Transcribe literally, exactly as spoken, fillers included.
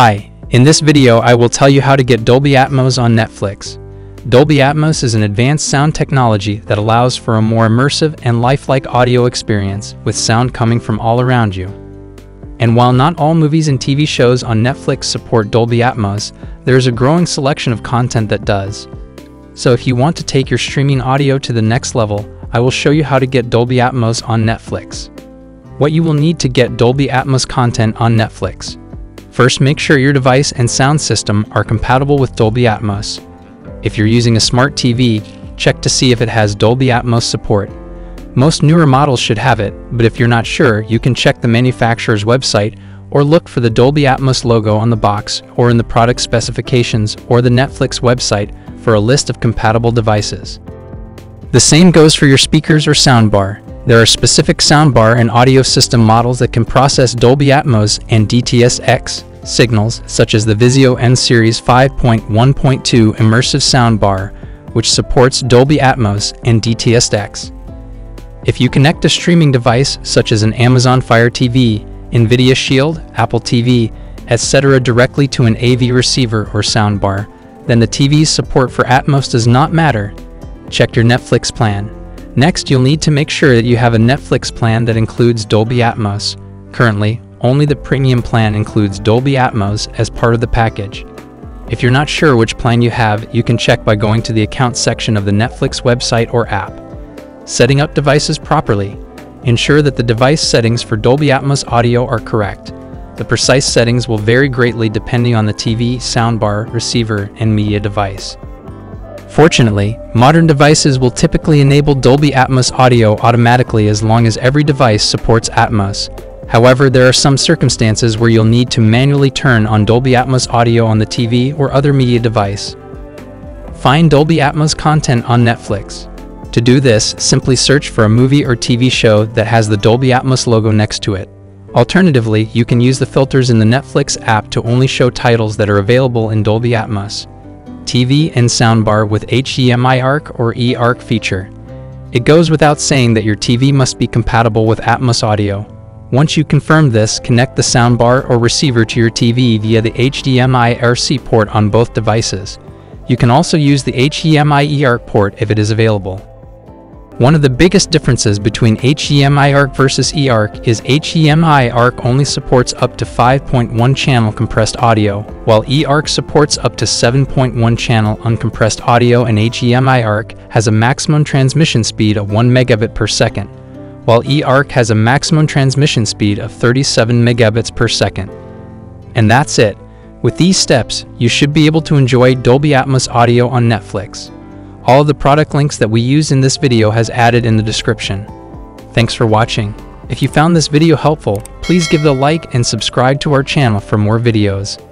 Hi, in this video I will tell you how to get Dolby Atmos on Netflix. Dolby Atmos is an advanced sound technology that allows for a more immersive and lifelike audio experience with sound coming from all around you. And while not all movies and T V shows on Netflix support Dolby Atmos, there is a growing selection of content that does. So if you want to take your streaming audio to the next level, I will show you how to get Dolby Atmos on Netflix. What you will need to get Dolby Atmos content on Netflix. First, make sure your device and sound system are compatible with Dolby Atmos. If you're using a smart T V, check to see if it has Dolby Atmos support. Most newer models should have it, but if you're not sure, you can check the manufacturer's website or look for the Dolby Atmos logo on the box or in the product specifications or the Netflix website for a list of compatible devices. The same goes for your speakers or soundbar. There are specific soundbar and audio system models that can process Dolby Atmos and D T S X signals, such as the Vizio N-Series five point one point two immersive soundbar, which supports Dolby Atmos and D T S X. If you connect a streaming device such as an Amazon Fire T V, NVIDIA Shield, Apple T V, et cetera directly to an A V receiver or soundbar, then the T V's support for Atmos does not matter. Check your Netflix plan. Next, you'll need to make sure that you have a Netflix plan that includes Dolby Atmos. Currently, only the premium plan includes Dolby Atmos as part of the package. If you're not sure which plan you have, you can check by going to the account section of the Netflix website or app. Setting up devices properly. Ensure that the device settings for Dolby Atmos audio are correct. The precise settings will vary greatly depending on the T V, soundbar, receiver, and media device. Fortunately, modern devices will typically enable Dolby Atmos audio automatically as long as every device supports Atmos. However, there are some circumstances where you'll need to manually turn on Dolby Atmos audio on the T V or other media device. Find Dolby Atmos content on Netflix. To do this, simply search for a movie or T V show that has the Dolby Atmos logo next to it. Alternatively, you can use the filters in the Netflix app to only show titles that are available in Dolby Atmos. T V and soundbar with H D M I A R C or eARC feature. It goes without saying that your T V must be compatible with Atmos audio. Once you confirm this, connect the soundbar or receiver to your T V via the H D M I A R C port on both devices. You can also use the H D M I eARC port if it is available. One of the biggest differences between H D M I A R C versus eARC is H D M I A R C only supports up to five point one channel compressed audio, while eARC supports up to seven point one channel uncompressed audio, and H D M I A R C has a maximum transmission speed of one megabit per second, while eARC has a maximum transmission speed of thirty-seven megabits per second. And that's it. With these steps, you should be able to enjoy Dolby Atmos audio on Netflix. All of the product links that we used in this video has added in the description. Thanks for watching. If you found this video helpful, please give it a like and subscribe to our channel for more videos.